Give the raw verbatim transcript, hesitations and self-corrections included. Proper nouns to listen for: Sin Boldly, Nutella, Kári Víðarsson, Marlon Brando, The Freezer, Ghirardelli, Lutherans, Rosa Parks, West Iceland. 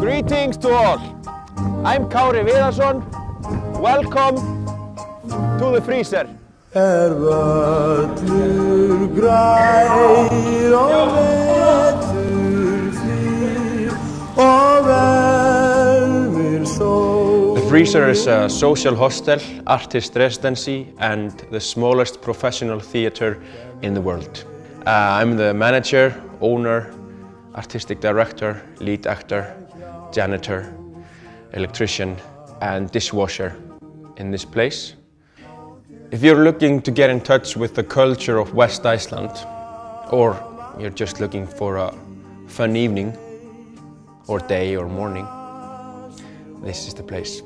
Greetings to all. I'm Kári Víðarsson. Welcome to the Freezer. Er völlur grær og vetur hlýr og velfyr sól. The Freezer is a social hostel, artist residency and the smallest professional theatre in the world. Uh, I'm the manager, owner, artistic director, lead actor, janitor, electrician and dishwasher in this place. If you're looking to get in touch with the culture of West Iceland, or you're just looking for a fun evening or day or morning, this is the place.